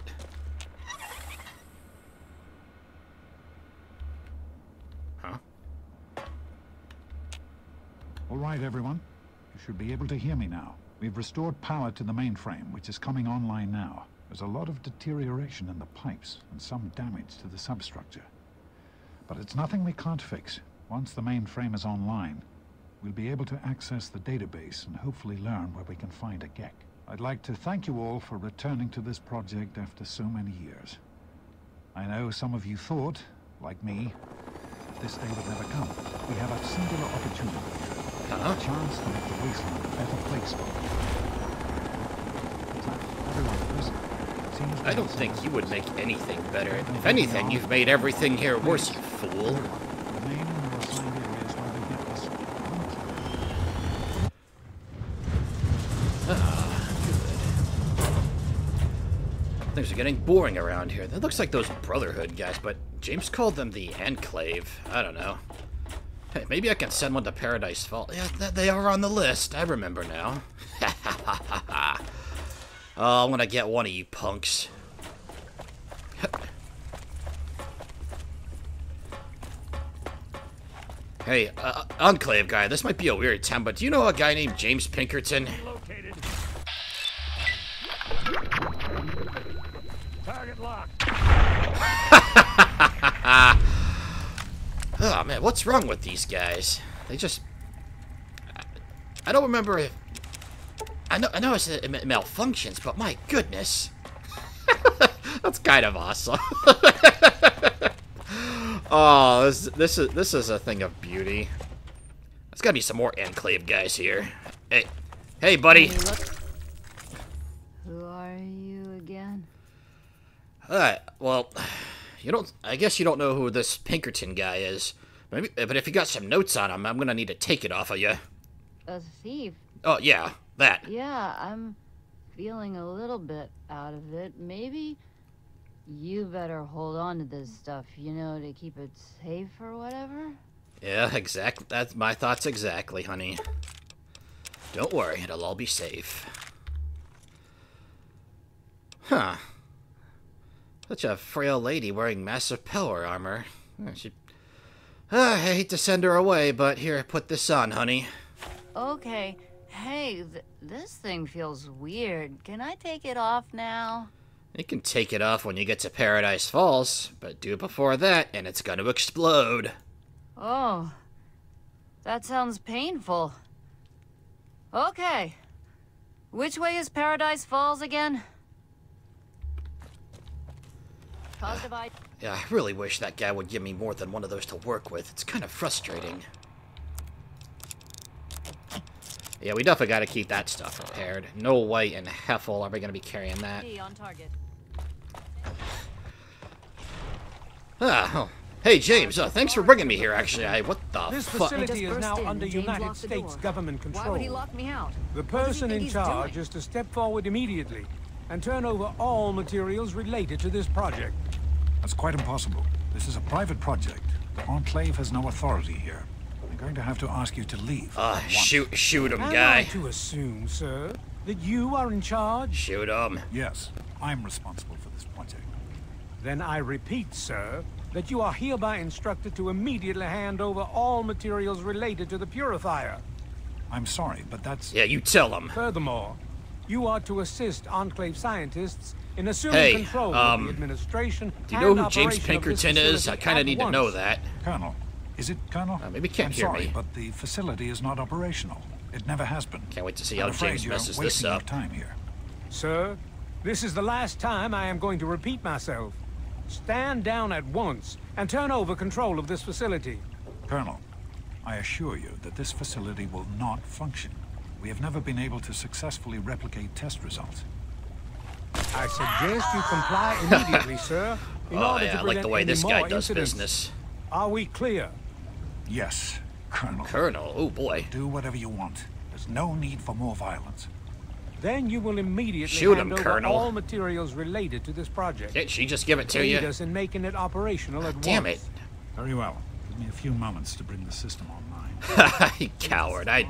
Huh? All right, everyone. You should be able to hear me now. We've restored power to the mainframe, which is coming online now. There's a lot of deterioration in the pipes and some damage to the substructure. But it's nothing we can't fix. Once the mainframe is online, we'll be able to access the database and hopefully learn where we can find a G E C. I'd like to thank you all for returning to this project after so many years. I know some of you thought, like me, this day would never come. We have a singular opportunity, uh-huh. a chance to make the wasteland a better place for everyone. I don't think you would make anything better. If anything, you've made everything here worse, you fool. Things are getting boring around here. That looks like those Brotherhood guys, but James called them the Enclave. I don't know. Hey, maybe I can send one to Paradise Falls. Yeah, they are on the list. I remember now. Oh, I'm gonna get one of you punks. Hey, uh, Enclave guy, this might be a weird town, but do you know a guy named James Pinkerton? Oh man, what's wrong with these guys? They just... I don't remember if... I know, I know I said it malfunctions, but my goodness. That's kind of awesome. Oh, this, this is this is a thing of beauty. There's gotta be some more Enclave guys here. Hey, hey buddy. Hey, who are you again? Alright, well... You don't. I guess you don't know who this Pinkerton guy is. Maybe, but if you got some notes on him, I'm gonna need to take it off of you. A thief. Oh yeah, that. Yeah, I'm feeling a little bit out of it. Maybe you better hold on to this stuff, you know, to keep it safe or whatever. Yeah, exactly. That's my thoughts exactly, honey. Don't worry, it'll all be safe. Huh. Such a frail lady wearing massive power armor. She... Ah, I hate to send her away, but here, put this on, honey. Okay. Hey, th this thing feels weird. Can I take it off now? You can take it off when you get to Paradise Falls, but do it before that, and it's going to explode. Oh, that sounds painful. Okay. Which way is Paradise Falls again? Uh, yeah, I really wish that guy would give me more than one of those to work with. It's kind of frustrating. Yeah, we definitely gotta keep that stuff repaired. No way in heffle are we gonna be carrying that. On target. Ah, oh. Hey, James, uh, thanks for bringing me here, actually. I, what the fuck? This facility is now under United States government control. Why would he lock me out? The person in charge is to step forward immediately and turn over all materials related to this project. That's quite impossible. This is a private project. The Enclave has no authority here. I'm going to have to ask you to leave. Ah, uh, shoot, shoot him, guy. Am I to assume, sir, that you are in charge? Shoot him. Yes, I'm responsible for this project. Then I repeat, sir, that you are hereby instructed to immediately hand over all materials related to the purifier. I'm sorry, but that's... Yeah, you tell him. Furthermore, you are to assist Enclave scientists in assuming hey, control um, of the administration. Do you know who James Pinkerton is? I kind of need once. to know that. Colonel, is it Colonel? Uh, maybe can't I'm hear sorry, me. But the facility is not operational. It never has been. Can't wait to see I'm how James messes this up. Time here. Sir, this is the last time I am going to repeat myself. Stand down at once and turn over control of this facility. Colonel, I assure you that this facility will not function. We have never been able to successfully replicate test results. I suggest you comply immediately, sir. In oh, order yeah, to I like the way this guy does incidents. business. Are we clear? Yes, Colonel. Colonel, oh boy. Do whatever you want. There's no need for more violence. Then you will immediately Shoot hand him, over Colonel. all materials related to this project. Did she just give it to Aid you? Us in making it operational at Damn once. it. Very well. Give me a few moments to bring the system online. You coward. I... You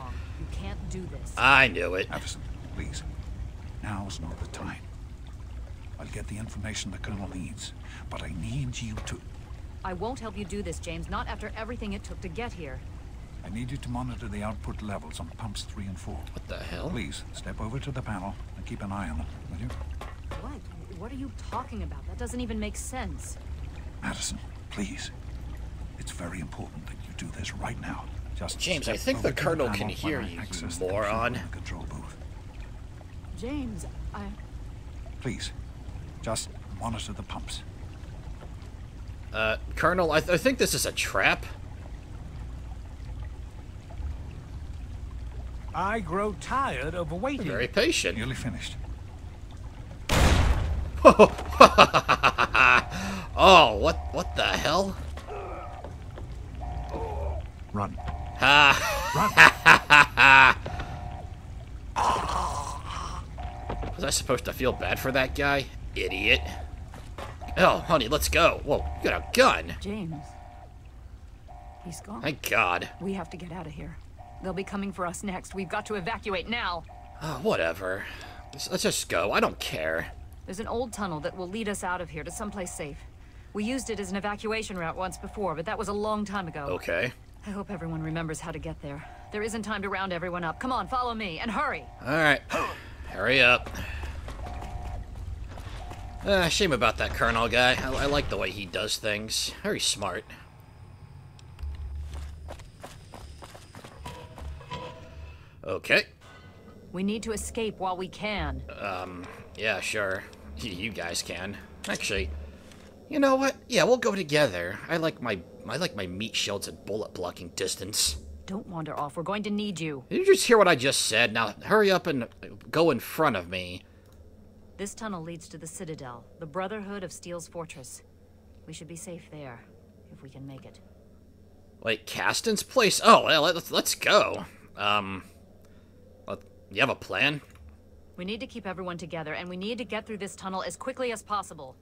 can't do this. I knew it. Jefferson, please. Now's not the time. I'll get the information the Colonel needs, but I need you to... I won't help you do this, James. Not after everything it took to get here. I need you to monitor the output levels on pumps three and four. What the hell? Please, step over to the panel and keep an eye on it, will you? What? What are you talking about? That doesn't even make sense. Madison, please. It's very important that you do this right now. Just James, I think the Colonel can hear you, you moron. Control booth. James, I... Please, just monitor the pumps. Uh, Colonel, I, th I think this is a trap. I grow tired of waiting. Very patient. Nearly finished. Oh, what what the hell? Run. Ha. Run. Was I supposed to feel bad for that guy? Idiot. Oh, honey, let's go. Whoa, you got a gun. James. He's gone. Thank God. We have to get out of here. They'll be coming for us next. We've got to evacuate now. Oh, whatever. Let's, let's just go. I don't care. There's an old tunnel that will lead us out of here to someplace safe. We used it as an evacuation route once before, but that was a long time ago. Okay. I hope everyone remembers how to get there. There isn't time to round everyone up. Come on, follow me, and hurry. All right. Hurry up. Uh, shame about that Colonel guy. I, I like the way he does things. Very smart. Okay. We need to escape while we can. Um, yeah, sure. You guys can. Actually, you know what? Yeah, we'll go together. I like my I like my meat shields at bullet blocking distance. Don't wander off. We're going to need you. Did you just hear what I just said? Now hurry up and go in front of me. This tunnel leads to the Citadel, the Brotherhood of Steel's fortress. We should be safe there, if we can make it. Wait, Castin's place? Oh, well, let's, let's go. Um, let, you have a plan? We need to keep everyone together, and we need to get through this tunnel as quickly as possible.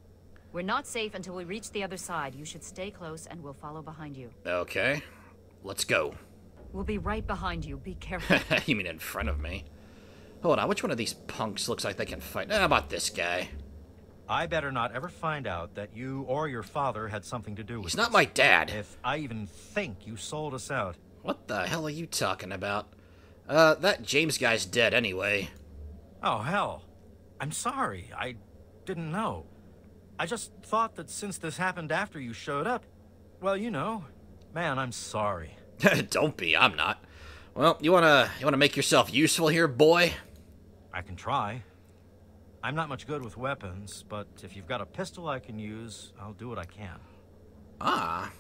We're not safe until we reach the other side. You should stay close, and we'll follow behind you. Okay, let's go. We'll be right behind you. Be careful. You mean in front of me? Hold on, which one of these punks looks like they can fight? How about this guy? I better not ever find out that you or your father had something to do with it. He's not my dad. If I even think you sold us out. What the hell are you talking about? Uh, that James guy's dead anyway. Oh, hell. I'm sorry. I didn't know. I just thought that since this happened after you showed up, well, you know, man, I'm sorry. Don't be. I'm not. Well, you wanna you wanna make yourself useful here, boy? I can try. I'm not much good with weapons, but if you've got a pistol I can use, I'll do what I can. Ah.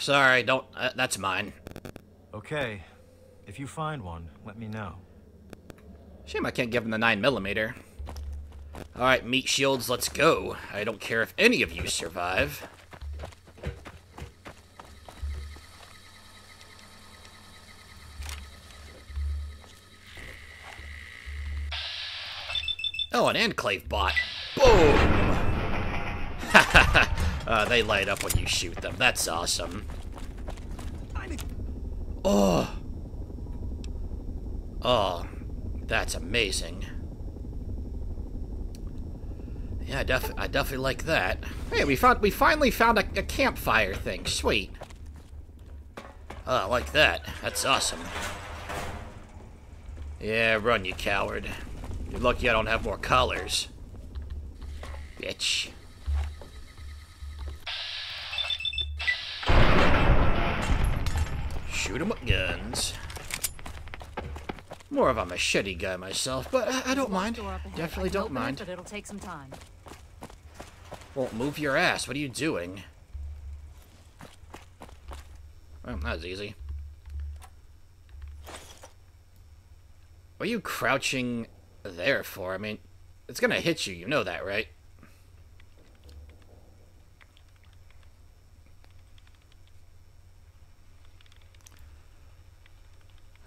Sorry, don't... Uh, that's mine. Okay. If you find one, let me know. Shame I can't give him the nine millimeter. Alright, meat shields, let's go. I don't care if any of you survive. Oh, an Enclave bot. Boom! uh, they light up when you shoot them. That's awesome. Oh! Oh, that's amazing. Yeah, I, def I definitely like that. Hey, we found we finally found a, a campfire thing. Sweet. Oh, I like that. That's awesome. Yeah, run, you coward. You're lucky I don't have more collars. Bitch. Shoot 'em with guns. More of a machete guy myself, but I, I don't mind. Definitely don't mind. But it'll take some time. Well, move your ass. What are you doing? Well, that was easy. Are you crouching... Therefore, I mean, it's gonna hit you, you know that, right?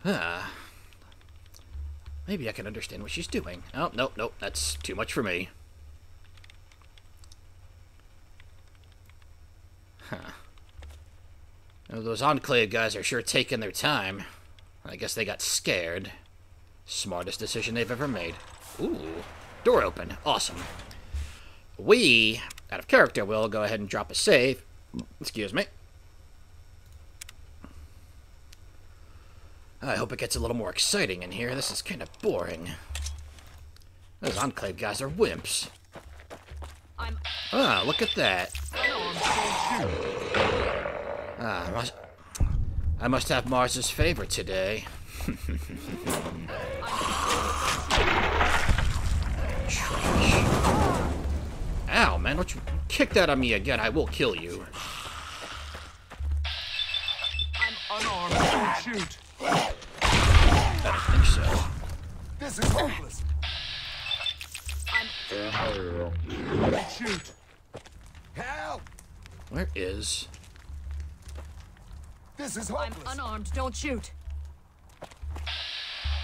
Huh. Maybe I can understand what she's doing. Oh, nope, nope, that's too much for me. Huh. Now, those Enclave guys are sure taking their time. I guess they got scared. Smartest decision they've ever made. Ooh. Door open. Awesome. We, out of character, will go ahead and drop a save. Excuse me. I hope it gets a little more exciting in here. This is kind of boring. Those Enclave guys are wimps. I'm... Ah, look at that. Ah, I must... I must have Mars's favor today. Trash. man, don't you kick that on me again. I will kill you. I'm unarmed. Don't shoot. I don't think so. This is hopeless. I'm unarmed. Shoot. Help. Where is... This is hopeless. I'm unarmed. Don't shoot.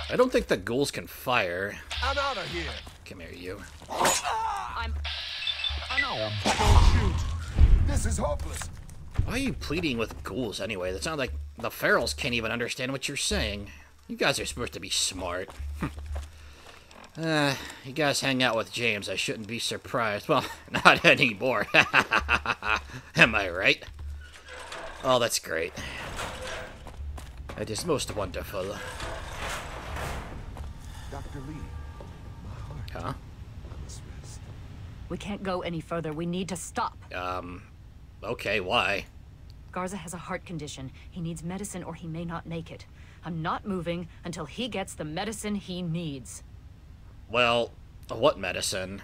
I don't think the ghouls can fire. I'm out of here. Come here, you. I'm unarmed. Don't shoot. This is hopeless. Why are you pleading with ghouls anyway? That sounds like the ferals can't even understand what you're saying. You guys are supposed to be smart. uh, you guys hang out with James. I shouldn't be surprised. Well, not anymore. Am I right? Oh, that's great. That is most wonderful. Doctor Lee, my heart. Huh? We can't go any further. We need to stop. Um, okay, why? Garza has a heart condition. He needs medicine or he may not make it. I'm not moving until he gets the medicine he needs. Well, what medicine?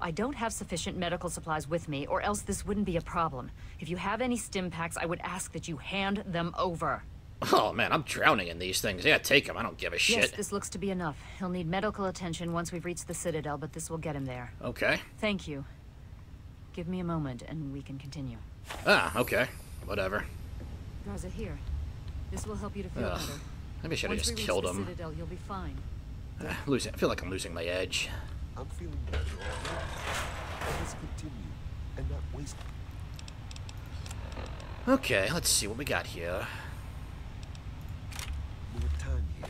I don't have sufficient medical supplies with me, or else this wouldn't be a problem. If you have any Stimpaks, I would ask that you hand them over. Oh, man, I'm drowning in these things. Yeah, take him. I don't give a shit. Yes, this looks to be enough. He'll need medical attention once we've reached the Citadel, but this will get him there. Okay. Thank you. Give me a moment, and we can continue. Ah, okay. Whatever. Garza, here. This will help you to feel Ugh. better. Maybe I should have just killed him. Citadel, you'll be fine. Uh, losing. I feel like I'm losing my edge. I'm feeling better. Let's continue and not waste. Okay, let's see what we got here. Time here.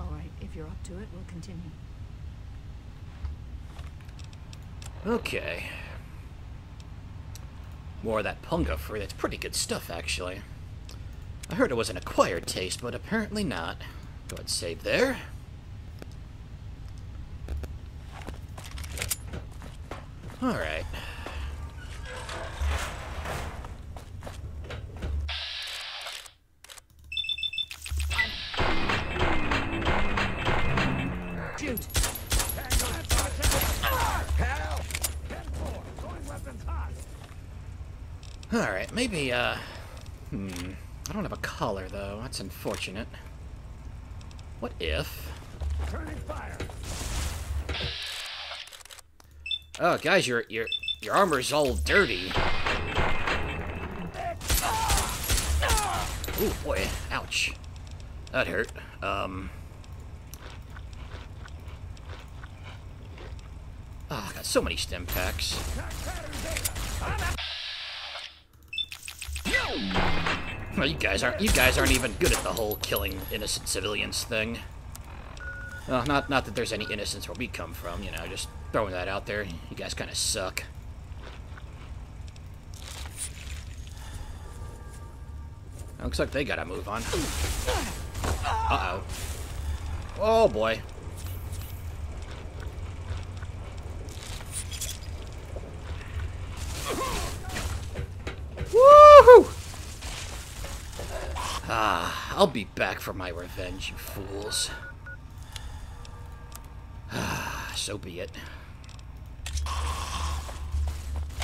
All right, if you're up to it, we'll continue. Okay. More of that Punga fruit. That's pretty good stuff, actually. I heard it was an acquired taste, but apparently not. Go ahead and save there. All right. Alright, maybe, uh... Hmm. I don't have a collar, though. That's unfortunate. What if... Turning fire. Oh, guys, your, your, your armor's all dirty. Ooh, boy. Ouch. That hurt. Um... Oh, I got so many Stimpaks. Well, you guys aren't you guys aren't even good at the whole killing innocent civilians thing. Well, not not that there's any innocence where we come from, you know, just throwing that out there. You guys kinda suck. Looks like they gotta move on. Uh-oh. Oh boy. Woohoo! Ah, I'll be back for my revenge, you fools. Ah, so be it.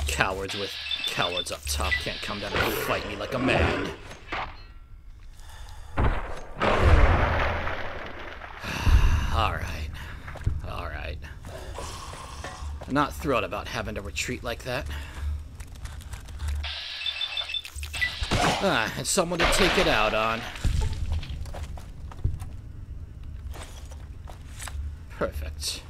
Cowards with cowards up top can't come down and fight me like a man. Alright. Alright. I'm not thrilled about having to retreat like that. Ah, and someone to take it out on. Perfect.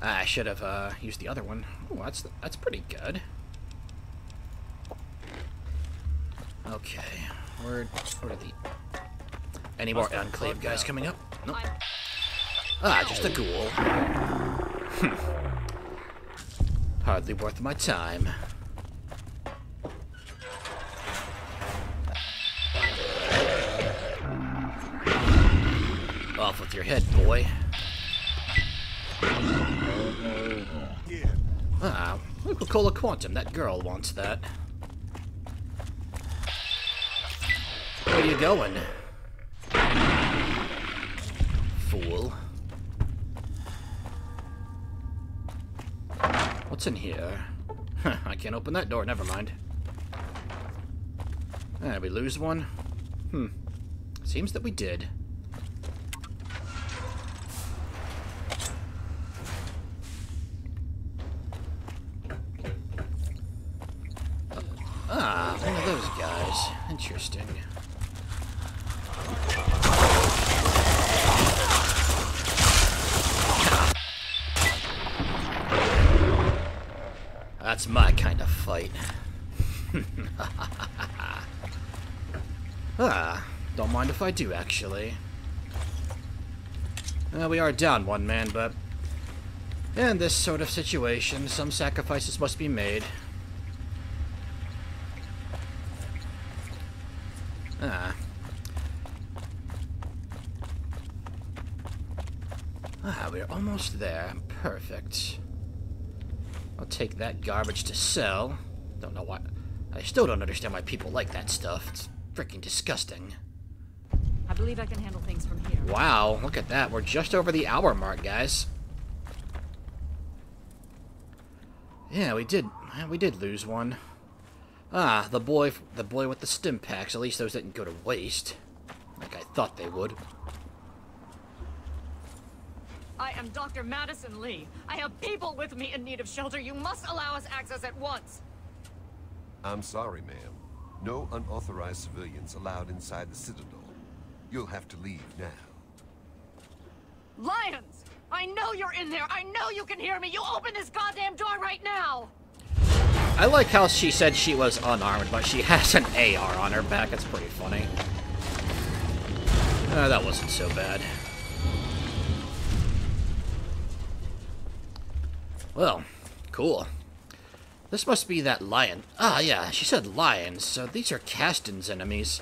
Ah, I should have uh, used the other one. Oh, that's that's pretty good. Okay, where where are the any more Enclave guys coming up? Nope. Ah, just a ghoul. Hardly worth my time. Off with your head, boy. Ah, Nuka-Cola Quantum. That girl wants that. Where are you going? fool. What's in here? I can't open that door, never mind. Ah, we lose one? Hmm. Seems that we did. Ah, one of those guys. Interesting. That's my kind of fight. Ah, don't mind if I do, actually. Uh, we are down one man, but... in this sort of situation, some sacrifices must be made. Ah. Ah, we're almost there. Perfect. I'll take that garbage to sell. Don't know why... I still don't understand why people like that stuff. It's freaking disgusting. I believe I can handle things from here. Wow, look at that. We're just over the hour mark, guys. Yeah, we did we did lose one. Ah, the boy the boy with the Stimpaks. At least those didn't go to waste like I thought they would. I am Doctor Madison Lee. I have people with me in need of shelter. You must allow us access at once. I'm sorry, ma'am. No unauthorized civilians allowed inside the Citadel. You'll have to leave now. Lyons! I know you're in there! I know you can hear me! You open this goddamn door right now! I like how she said she was unarmed, but she has an A R on her back. That's pretty funny. Uh, that wasn't so bad. Well, cool. This must be that lion. Ah, yeah, she said lions, so these are Castin's enemies.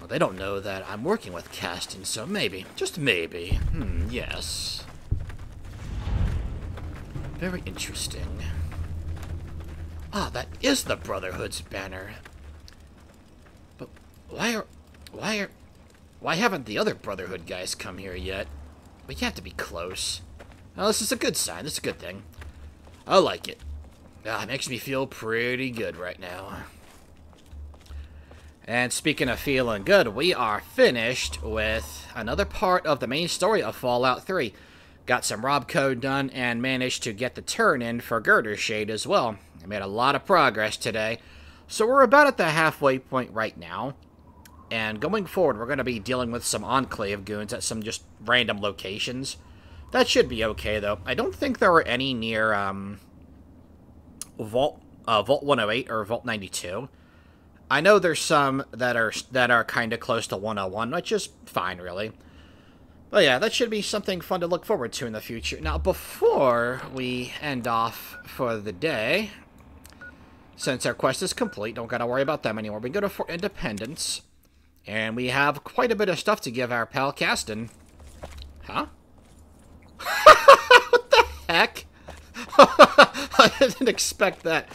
Well, they don't know that I'm working with Castin, so maybe, just maybe, hmm, yes. Very interesting. Ah, that is the Brotherhood's banner. But why are, why are, why haven't the other Brotherhood guys come here yet? We have to be close. Well, this is a good sign, this is a good thing. I like it. Ah, it makes me feel pretty good right now. And speaking of feeling good, we are finished with another part of the main story of Fallout three. Got some Robco done and managed to get the turn in for Girdershade as well. I made a lot of progress today. So we're about at the halfway point right now. And going forward, we're going to be dealing with some Enclave goons at some just random locations. That should be okay, though. I don't think there are any near um, Vault uh, Vault one oh eight or Vault ninety-two. I know there's some that are that are kind of close to one oh one, which is fine, really. But yeah, that should be something fun to look forward to in the future. Now, before we end off for the day, since our quest is complete, don't gotta worry about them anymore. We go to Fort Independence, and we have quite a bit of stuff to give our pal Casdin. Huh? What the heck? I didn't expect that.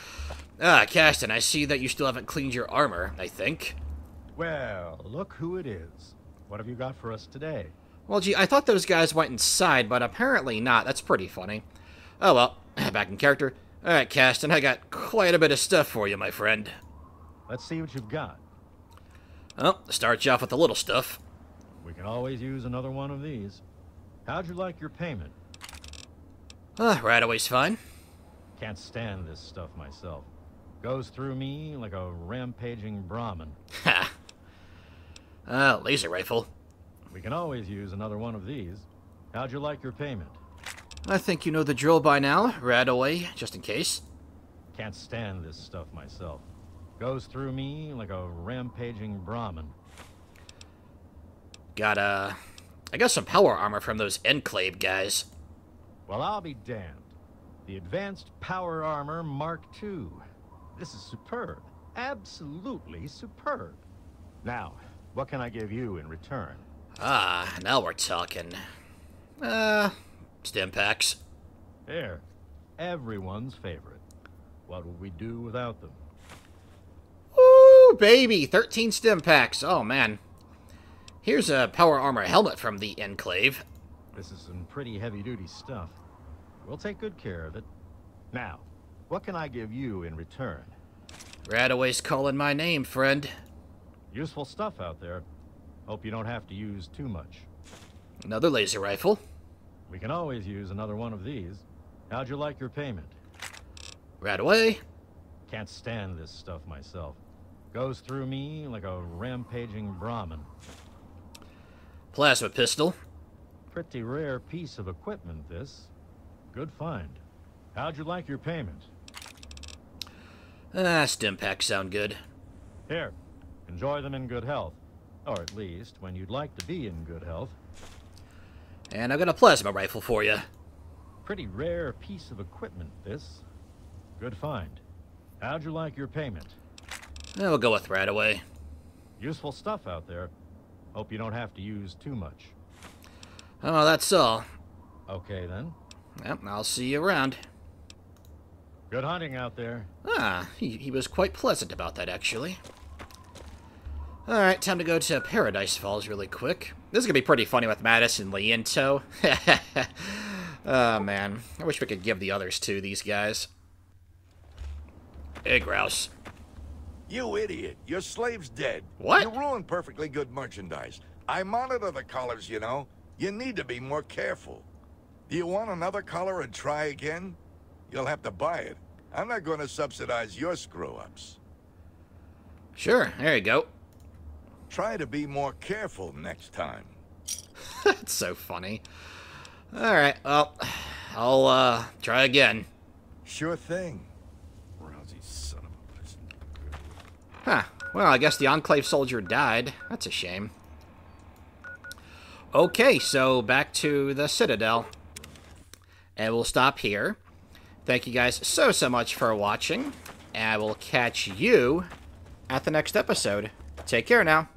Ah, Kasten, I see that you still haven't cleaned your armor, I think. Well, look who it is. What have you got for us today? Well, gee, I thought those guys went inside, but apparently not. That's pretty funny. Oh, well, back in character. All right, Kasten, I got quite a bit of stuff for you, my friend. Let's see what you've got. Well, start you off with the little stuff. We can always use another one of these. How'd you like your payment? Ah, Radaway's fine. Can't stand this stuff myself. Goes through me like a rampaging Brahmin. Ha! Ah, uh, laser rifle. We can always use another one of these. How'd you like your payment? I think you know the drill by now. Radaway, just in case. Can't stand this stuff myself. Goes through me like a rampaging Brahmin. Got, uh... I got some power armor from those Enclave guys. Well, I'll be damned. The Advanced Power Armor Mark two. This is superb. Absolutely superb. Now, what can I give you in return? Ah, now we're talking. Uh, Stimpaks. There. Everyone's favorite. What would we do without them? Ooh, baby! thirteen Stimpaks. Oh, man. Here's a power armor helmet from the Enclave. This is some pretty heavy-duty stuff. We'll take good care of it. Now, what can I give you in return? Radaway's calling my name, friend. Useful stuff out there. Hope you don't have to use too much. Another laser rifle. We can always use another one of these. How'd you like your payment? Radaway. Can't stand this stuff myself. Goes through me like a rampaging Brahmin. Plasma pistol. Pretty rare piece of equipment, this. Good find. How'd you like your payment? Ah, Stimpak sound good. Here, enjoy them in good health. Or at least, when you'd like to be in good health. And I've got a plasma rifle for you. Pretty rare piece of equipment, this. Good find. How'd you like your payment? We'll go with Radaway. Useful stuff out there. Hope you don't have to use too much. Oh, that's all. Okay, then. Yep, I'll see you around. Good hunting out there. Ah, he, he was quite pleasant about that, actually. Alright, time to go to Paradise Falls really quick. This is going to be pretty funny with Mattis and Lee in tow. Oh, man. I wish we could give the others to these guys. Hey, Grouse. You idiot. Your slave's dead. What? You ruined perfectly good merchandise. I monitor the collars, you know. You need to be more careful. Do you want another collar and try again? You'll have to buy it. I'm not going to subsidize your screw-ups. Sure. There you go. Try to be more careful next time. That's so funny. All right, well, I'll uh, try again. Sure thing. Rousey son of a bitch. Huh. Well, I guess the Enclave soldier died. That's a shame. Okay, so back to the Citadel. And we'll stop here. Thank you guys so, so much for watching. And I will catch you at the next episode. Take care now.